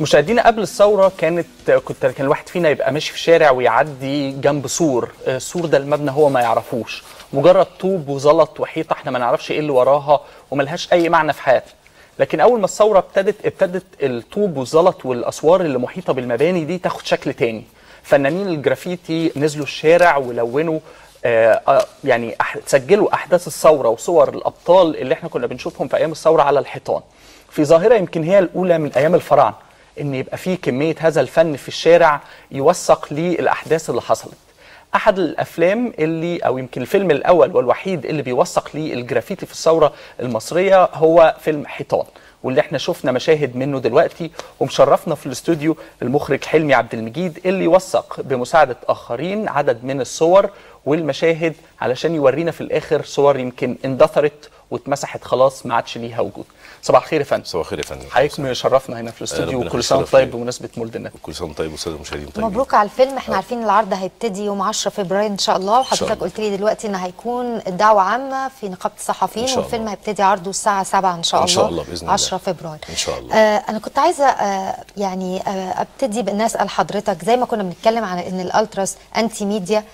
مشاهدينا قبل الثوره كان الواحد فينا يبقى ماشي في شارع ويعدي جنب سور، السور ده المبنى هو ما يعرفوش، مجرد طوب وزلط وحيطه احنا ما نعرفش ايه اللي وراها وملهاش اي معنى في حياتنا. لكن اول ما الثوره ابتدت الطوب والزلط والاسوار اللي محيطه بالمباني دي تاخد شكل تاني. فنانين الجرافيتي نزلوا الشارع ولونوا يعني سجلوا احداث الثوره وصور الابطال اللي احنا كنا بنشوفهم في ايام الثوره على الحيطان. في ظاهره يمكن هي الاولى من ايام الفراعنه ان يبقى في كميه هذا الفن في الشارع يوثق للاحداث اللي حصلت. احد الافلام اللي او يمكن الفيلم الاول والوحيد اللي بيوثق ليه الجرافيتي في الثوره المصريه هو فيلم حيطان، واللي احنا شفنا مشاهد منه دلوقتي، ومشرفنا في الاستوديو المخرج حلمي عبد المجيد اللي وثق بمساعده اخرين عدد من الصور والمشاهد علشان يورينا في الاخر صور يمكن اندثرت واتمسحت خلاص ما عادش ليها وجود. صباح الخير يا فندم. صباح الخير يا فندم. حضرتك شرفنا هنا في الاستوديو، وكل سنه وانت طيب بمناسبه مولد النبي. كل سنه وانت طيب والساده المشاهدين طيبين. مبروك على الفيلم، احنا عارفين العرض هيبتدي يوم 10 فبراير ان شاء الله، وحضرتك قلت لي دلوقتي ان هيكون دعوه عامه في نقابه الصحفيين، والفيلم هيبتدي عرضه الساعه 7 ان شاء الله. ان شاء الله باذن الله 10 فبراير ان شاء الله. انا كنت عايزه يعني ابتدي بان اسال حضرتك، زي ما كنا بنتكلم عن ان الالتراس انتي ميديا،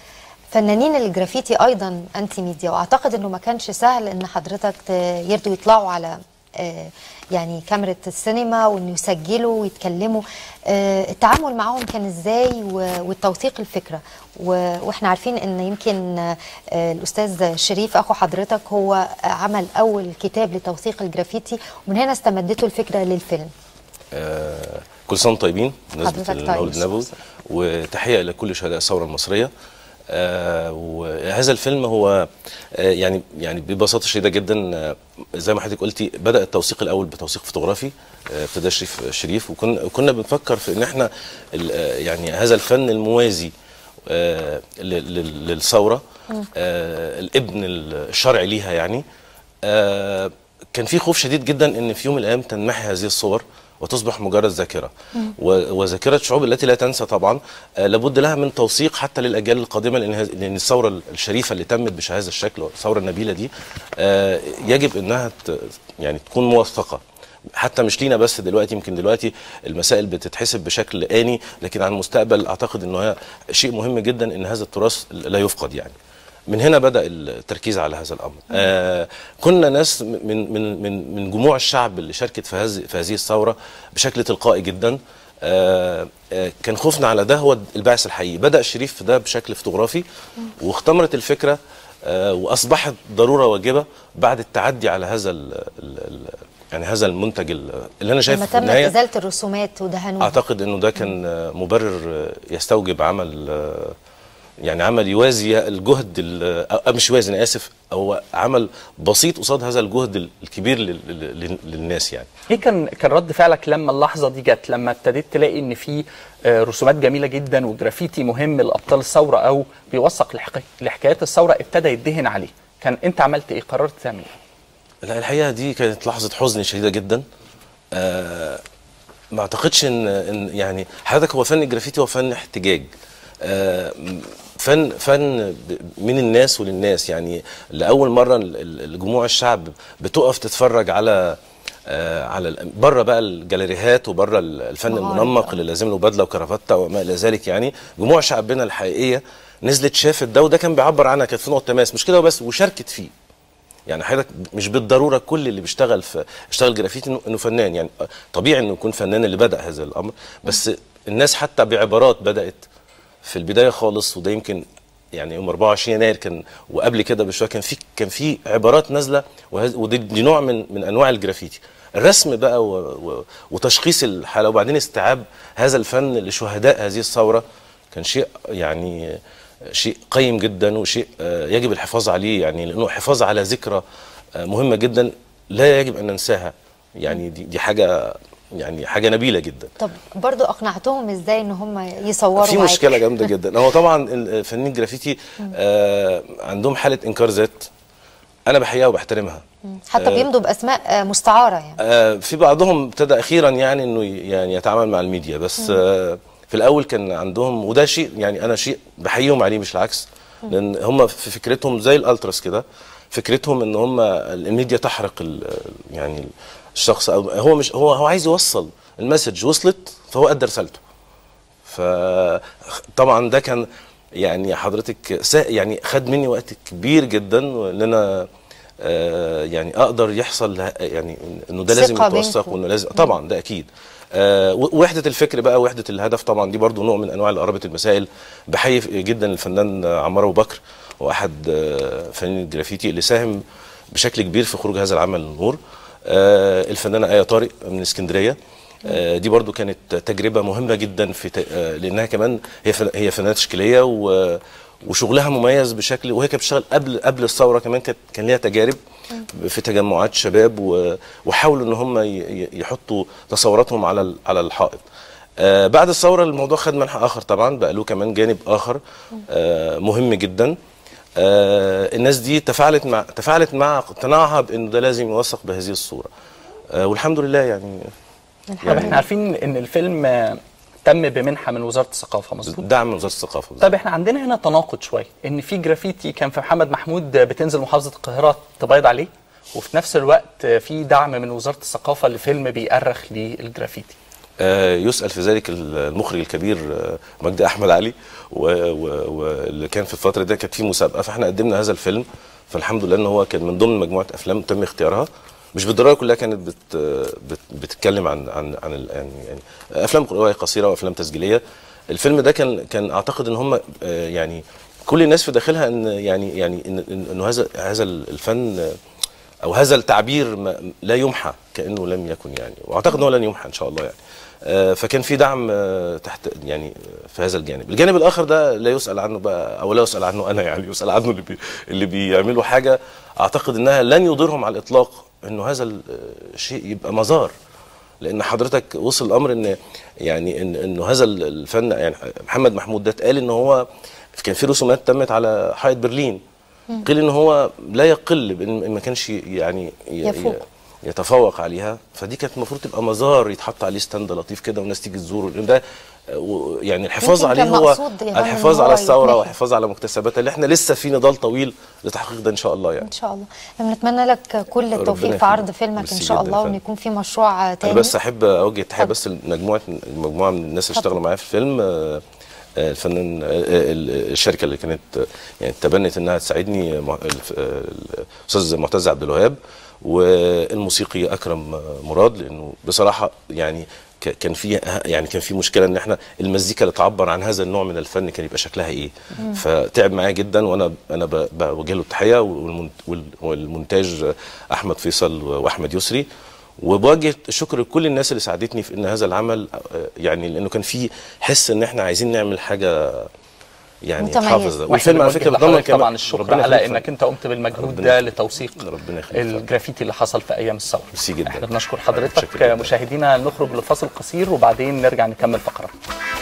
فنانين الجرافيتي ايضا انتي ميديا، واعتقد انه ما كانش سهل ان حضرتك يرضوا يطلعوا على يعني كاميرا السينما وان يسجلوا ويتكلموا. التعامل معاهم كان ازاي والتوثيق الفكره؟ واحنا عارفين ان يمكن الاستاذ شريف اخو حضرتك هو عمل اول كتاب لتوثيق الجرافيتي، ومن هنا استمدته الفكره للفيلم. كل سنه طيبين بالنسبه للمولد النبوي، وتحيه لكل شهداء الثوره المصريه. وهذا الفيلم هو يعني ببساطه شديده جدا، زي ما حضرتك قلتي، بدا التوثيق الاول بتوثيق فوتوغرافي ابتدى شريف، وكنا بنفكر في ان احنا يعني هذا الفن الموازي للثوره، الابن الشرعي ليها. يعني كان في خوف شديد جدا ان في يوم من الايام تنمحي هذه الصور وتصبح مجرد ذاكره، وذاكره الشعوب التي لا تنسى طبعا لابد لها من توثيق حتى للاجيال القادمه، لان الثوره الشريفه اللي تمت بهذا الشكل، الثوره النبيله دي يجب انها يعني تكون موثقه، حتى مش لينا بس دلوقتي. يمكن دلوقتي المسائل بتتحسب بشكل آني، لكن عن المستقبل اعتقد انه شيء مهم جدا ان هذا التراث لا يفقد. يعني من هنا بدأ التركيز على هذا الأمر. كنا ناس من جموع الشعب اللي شاركت في هذه الثورة بشكل تلقائي جدا. كان خوفنا على ده هو البعث الحقيقي. بدأ شريف في ده بشكل فوتوغرافي، واختمرت الفكرة وأصبحت ضرورة واجبة بعد التعدي على هذا يعني هذا المنتج اللي انا شايفه في النهايه. لما تم ازاله الرسومات ودهنوها، اعتقد انه ده كان مبرر يستوجب عمل، يعني عمل يوازي الجهد مش يوازي، انا اسف، هو عمل بسيط قصاد هذا الجهد الكبير للناس. يعني ايه كان رد فعلك لما اللحظه دي جت، لما ابتديت تلاقي ان في رسومات جميله جدا وجرافيتي مهم لابطال الثوره او بيوثق لحكايات الثوره ابتدى يدهن عليه؟ كان انت عملت ايه؟ قررت تعمل ايه؟ لا، الحقيقه دي كانت لحظه حزن شديده جدا. ما اعتقدش ان يعني حضرتك، هو فن الجرافيتي هو فن احتجاج، فن من الناس وللناس. يعني لاول مره جموع الشعب بتقف تتفرج على بره بقى الجاليريهات وبره الفن المنمق اللي لازم له بدله وكرافته وما الى ذلك. يعني جموع شعبنا الحقيقيه نزلت شافت ده، وده كان بيعبر عنها، كانت في نقطه تماس مش كده وبس، وشاركت فيه. يعني حضرتك مش بالضروره كل اللي بيشتغل جرافيتي انه فنان، يعني طبيعي انه يكون فنان اللي بدا هذا الامر، بس الناس حتى بعبارات بدات في البدايه خالص. وده يمكن يعني يوم 24 يناير كان، وقبل كده بشويه كان في عبارات نازله، ودي نوع من انواع الجرافيتي. الرسم بقى وتشخيص الحاله، وبعدين استيعاب هذا الفن لشهداء هذه الثوره، كان شيء يعني شيء قيم جدا، وشيء يجب الحفاظ عليه. يعني لانه حفاظ على ذكرى مهمه جدا لا يجب ان ننساها. يعني دي حاجه، يعني حاجه نبيله جدا. طب برضو اقنعتهم ازاي ان هم يصوروا؟ في مشكله جامده جدا. هو طبعا فنانين الجرافيتي عندهم حاله انكار ذات، انا بحييها وبحترمها. حتى بيمضوا باسماء مستعاره. يعني في بعضهم ابتدى اخيرا يعني انه يعني يتعامل مع الميديا، بس في الاول كان عندهم، وده شيء يعني انا شيء بحييهم عليه مش العكس، لان هم في فكرتهم زي الالتراس كده، فكرتهم ان هم الميديا تحرق يعني الشخص، او هو مش هو عايز يوصل المسج وصلت فهو ادى رسالته. فطبعا ده كان يعني حضرتك يعني خد مني وقت كبير جدا، وان انا يعني اقدر يحصل يعني انه ده لازم يتوثق، وانه لازم طبعا ده اكيد. وحده الفكر بقى، وحده الهدف، طبعا دي برضو نوع من انواع قرابه المسائل. بحيي جدا الفنان عمرو بكر، واحد فنانين الجرافيتي اللي ساهم بشكل كبير في خروج هذا العمل للنور. الفنانه ايه طارق من اسكندريه، دي برضو كانت تجربه مهمه جدا في لانها كمان هي فنانه تشكيليه وشغلها مميز بشكل، وهي كانت بتشتغل قبل الثوره كمان، كان ليها تجارب في تجمعات شباب وحاولوا ان هم يحطوا تصوراتهم على الحائط. بعد الثوره الموضوع خد منحى اخر طبعا، بقى له كمان جانب اخر مهم جدا. الناس دي تفاعلت مع اقتناعها بانه ده لازم يوثق بهذه الصوره، والحمد لله يعني احنا عارفين ان الفيلم تم بمنحة من وزارة الثقافة، مظبوط؟ دعم من وزارة الثقافة. طب احنا عندنا هنا تناقض شوية، ان في جرافيتي كان في محمد محمود بتنزل محافظة القاهرة تبيض عليه، وفي نفس الوقت في دعم من وزارة الثقافة لفيلم بيأرخ للجرافيتي. يسأل في ذلك المخرج الكبير مجدي احمد علي، واللي كان في الفترة دي كانت في مسابقة، فاحنا قدمنا هذا الفيلم، فالحمد لله ان هو كان من ضمن مجموعة افلام تم اختيارها. مش بالضروره كلها كانت بتتكلم عن يعني افلام روايه قصيره وافلام تسجيليه. الفيلم ده كان اعتقد ان هم يعني كل الناس في داخلها ان يعني انه هذا الفن او هذا التعبير لا يمحى كانه لم يكن يعني، واعتقد انه لن يمحى ان شاء الله يعني. فكان في دعم تحت يعني في هذا الجانب. الجانب الاخر ده لا يسال عنه بقى، او لا يسال عنه انا يعني، يسال عنه اللي بيعملوا حاجه اعتقد انها لن يضرهم على الاطلاق، انه هذا الشيء يبقى مزار. لان حضرتك وصل الامر ان يعني انه هذا الفن يعني محمد محمود ده اتقال ان هو كان في رسومات تمت على حائط برلين، قيل ان هو لا يقل بان ما كانش يعني يتفوق عليها، فدي كانت المفروض تبقى مزار يتحط عليه ستاند لطيف كده والناس تيجي تزوره. ده يعني الحفاظ عليه هو الحفاظ على الثوره والحفاظ على مكتسباتها، اللي احنا لسه في نضال طويل لتحقيق ده ان شاء الله يعني. ان شاء الله نتمنى لك كل التوفيق في عرض فيلمك ان شاء الله، وان يكون في مشروع تاني. انا بس احب اوجه تحيه بس لمجموعه من الناس اللي اشتغلوا معايا في الفيلم. الفنان الشركه اللي كانت يعني تبنت انها تساعدني، الاستاذ معتز عبد الوهاب، والموسيقي اكرم مراد، لانه بصراحه يعني كان في مشكله ان احنا المزيكا اللي تعبر عن هذا النوع من الفن كان يبقى شكلها ايه. فتعب معايا جدا، وانا بوجه له التحيه، والمونتاج احمد فيصل واحمد يسري. وبوجه الشكر لكل الناس اللي ساعدتني في ان هذا العمل يعني، لانه كان في حس ان احنا عايزين نعمل حاجه يعني تحافظ. والفيلم على فكره بضمن طبعا الشكر على انك انت قمت بالمجهود ده لتوثيق الجرافيتي اللي حصل في ايام الثوره. احنا بنشكر حضرتك. مشاهدينا نخرج لفاصل قصير وبعدين نرجع نكمل فقره.